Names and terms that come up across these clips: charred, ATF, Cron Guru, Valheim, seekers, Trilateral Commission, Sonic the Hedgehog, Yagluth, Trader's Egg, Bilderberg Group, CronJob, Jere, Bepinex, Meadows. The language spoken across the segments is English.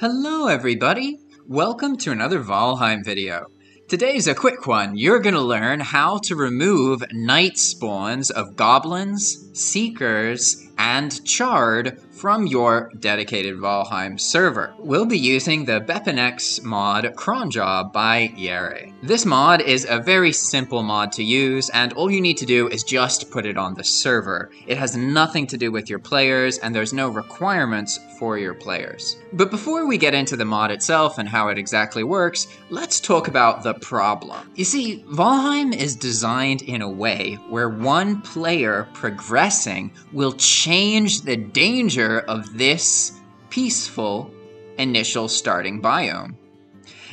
Hello everybody! Welcome to another Valheim video. Today's a quick one. You're gonna learn how to remove night spawns of goblins, seekers, and chard from your dedicated Valheim server. We'll be using the Bepinex mod CronJob by Jere. This mod is a very simple mod to use, and all you need to do is just put it on the server. It has nothing to do with your players, and there's no requirements for your players. But before we get into the mod itself and how it exactly works, let's talk about the problem. You see, Valheim is designed in a way where one player progressing will change the danger of this peaceful initial starting biome.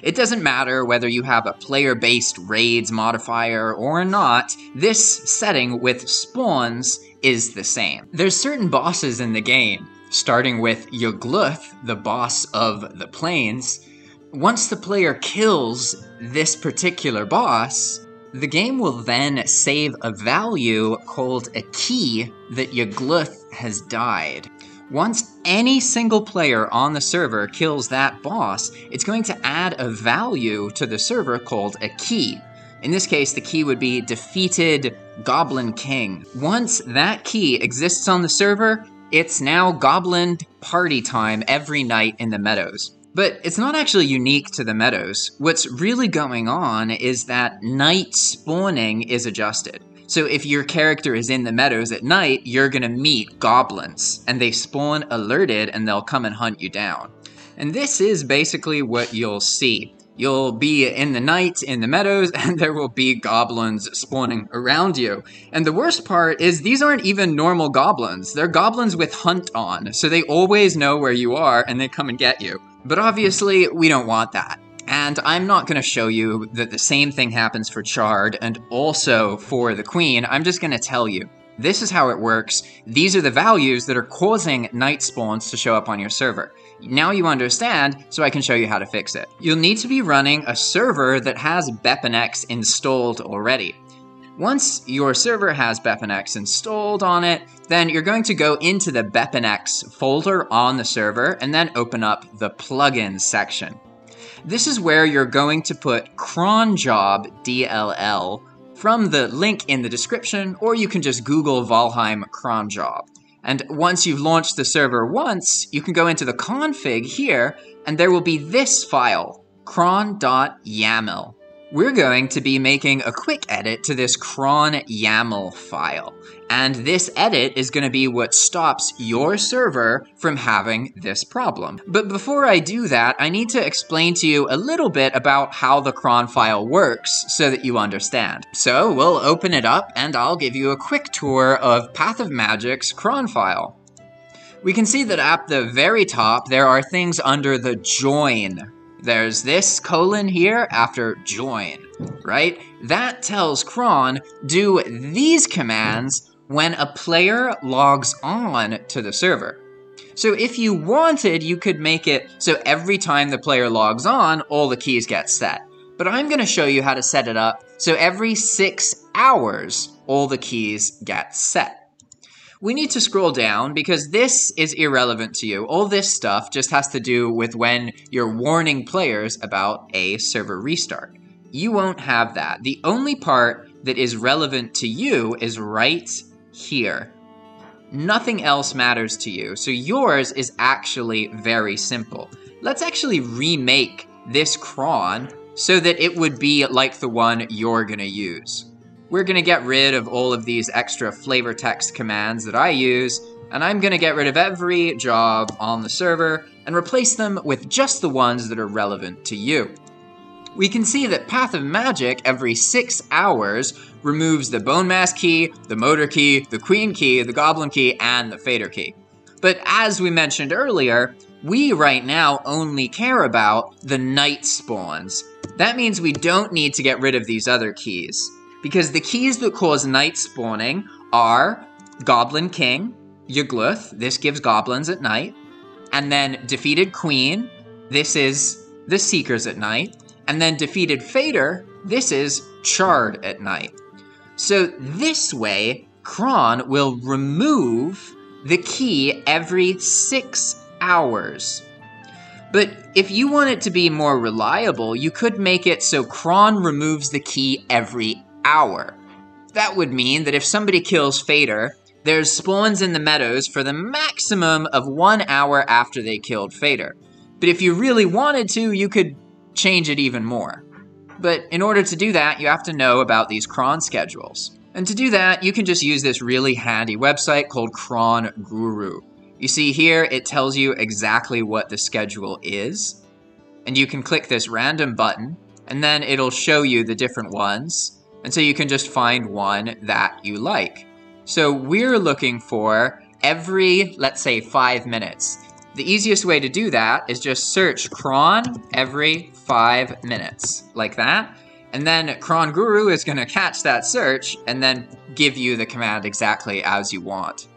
It doesn't matter whether you have a player-based raids modifier or not, this setting with spawns is the same. There's certain bosses in the game, starting with Yagluth, the boss of the plains. Once the player kills this particular boss, the game will then save a value called a key that Yagluth has died. Once any single player on the server kills that boss, it's going to add a value to the server called a key. In this case, the key would be defeated Goblin King. Once that key exists on the server, it's now goblin party time every night in the Meadows. But it's not actually unique to the Meadows. What's really going on is that night spawning is adjusted. So if your character is in the Meadows at night, you're gonna meet goblins, and they spawn alerted and they'll come and hunt you down. And this is basically what you'll see. You'll be in the night in the Meadows, and there will be goblins spawning around you. And the worst part is these aren't even normal goblins. They're goblins with hunt on, so they always know where you are and they come and get you. But obviously, we don't want that. And I'm not going to show you that the same thing happens for Chard and also for the Queen. I'm just going to tell you. This is how it works. These are the values that are causing night spawns to show up on your server. Now you understand, so I can show you how to fix it. You'll need to be running a server that has Bepinex installed already. Once your server has Bepinex installed on it, then you're going to go into the Bepinex folder on the server and then open up the plugins section. This is where you're going to put CronJob DLL from the link in the description, or you can just Google Valheim CronJob. And once you've launched the server once, you can go into the config here, and there will be this file, cron.yaml. We're going to be making a quick edit to this cron YAML file, and this edit is going to be what stops your server from having this problem. But before I do that, I need to explain to you a little bit about how the cron file works so that you understand. So we'll open it up, and I'll give you a quick tour of Path of Magic's cron file. We can see that at the very top, there are things under the join. There's this colon here after join, right? That tells Cron, do these commands when a player logs on to the server. So if you wanted, you could make it so every time the player logs on, all the keys get set. But I'm going to show you how to set it up so every 6 hours, all the keys get set. We need to scroll down because this is irrelevant to you. All this stuff just has to do with when you're warning players about a server restart. You won't have that. The only part that is relevant to you is right here. Nothing else matters to you, so yours is actually very simple. Let's actually remake this cron so that it would be like the one you're gonna use. We're going to get rid of all of these extra flavor text commands that I use, and I'm going to get rid of every job on the server and replace them with just the ones that are relevant to you. We can see that Path of Magic every 6 hours removes the Bone Mass key, the Motor key, the Queen key, the Goblin key, and the Fader key. But as we mentioned earlier, we right now only care about the night spawns. That means we don't need to get rid of these other keys, because the keys that cause night spawning are Goblin King, Yagluth, this gives goblins at night, and then defeated Queen, this is the Seekers at night, and then defeated Fader, this is Chard at night. So this way, Cron will remove the key every 6 hours. But if you want it to be more reliable, you could make it so Cron removes the key every hour. That would mean that if somebody kills Fader, there's spawns in the Meadows for the maximum of 1 hour after they killed Fader. But if you really wanted to, you could change it even more. But in order to do that, you have to know about these Cron schedules. And to do that, you can just use this really handy website called Cron Guru. You see here, it tells you exactly what the schedule is, and you can click this random button, and then it'll show you the different ones, and so you can just find one that you like. So we're looking for every, let's say, 5 minutes. The easiest way to do that is just search Cron every 5 minutes, like that, and then Cron Guru is going to catch that search and then give you the command exactly as you want.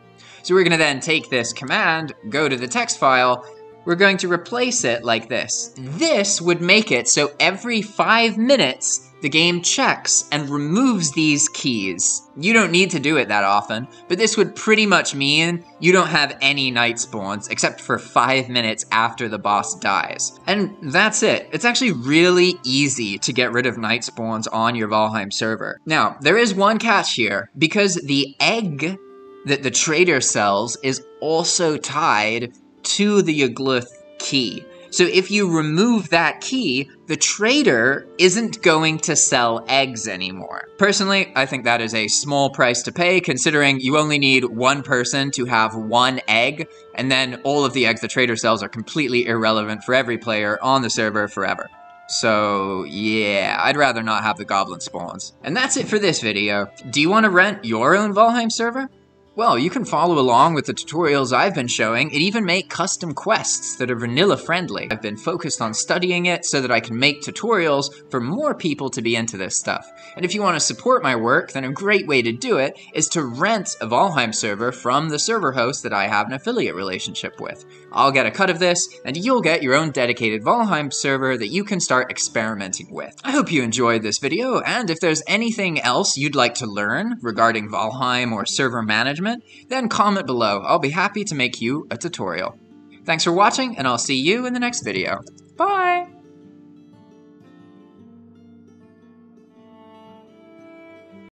So we're going to then take this command, go to the text file, we're going to replace it like this. This would make it so every 5 minutes, the game checks and removes these keys. You don't need to do it that often, but this would pretty much mean you don't have any night spawns except for 5 minutes after the boss dies. And that's it. It's actually really easy to get rid of night spawns on your Valheim server. Now, there is one catch here, because the egg that the trader sells is also tied to the Yagluth key. So if you remove that key, the trader isn't going to sell eggs anymore. Personally, I think that is a small price to pay, considering you only need one person to have one egg, and then all of the eggs the trader sells are completely irrelevant for every player on the server forever. So yeah, I'd rather not have the goblin spawns. And that's it for this video. Do you want to rent your own Valheim server? Well, you can follow along with the tutorials I've been showing and even make custom quests that are vanilla friendly. I've been focused on studying it so that I can make tutorials for more people to be into this stuff. And if you want to support my work, then a great way to do it is to rent a Valheim server from the server host that I have an affiliate relationship with. I'll get a cut of this, and you'll get your own dedicated Valheim server that you can start experimenting with. I hope you enjoyed this video, and if there's anything else you'd like to learn regarding Valheim or server management, then comment below. I'll be happy to make you a tutorial. Thanks for watching, and I'll see you in the next video. Bye!